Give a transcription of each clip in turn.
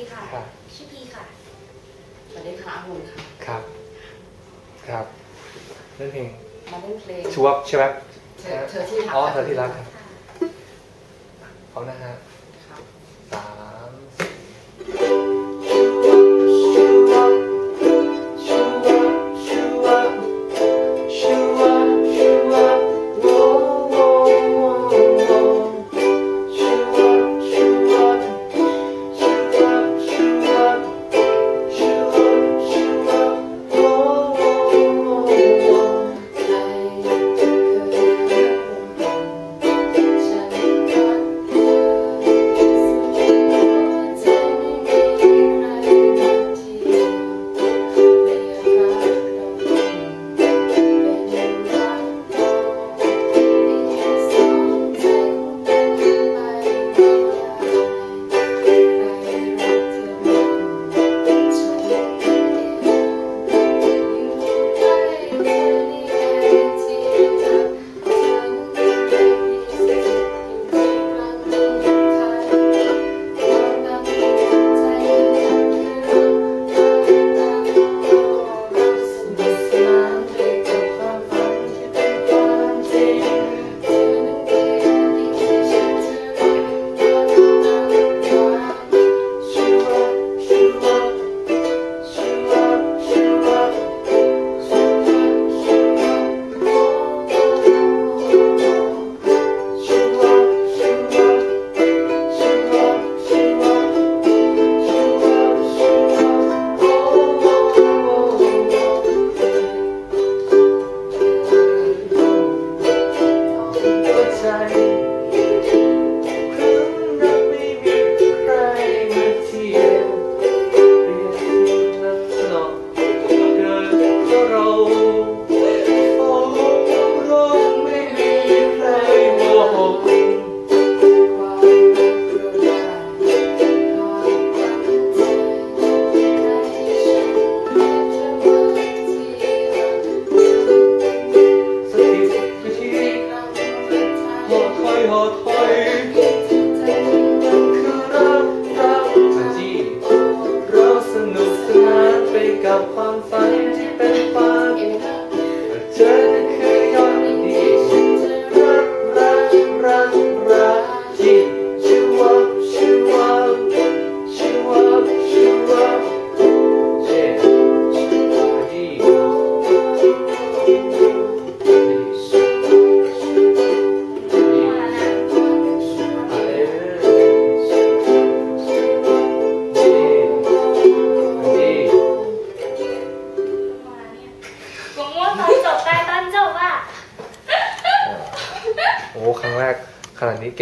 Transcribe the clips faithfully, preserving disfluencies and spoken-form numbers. ดีค่ะชื่อพีค่ะสวัสดีค่ะอาหุ่นค่ะครับครับเล่นเพลงมาเล่นเพลงชูวับใช่ไหมเธอเธอที่รักอ๋อเธอที่รักครับเขานะฮะสาม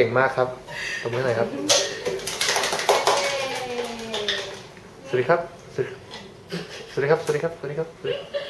เก่งมากครับขอบคุณหน่อยครับสวัสดีครับสวัสดีครับสวัสดีครับสวัสดีครับสวัสดีครับ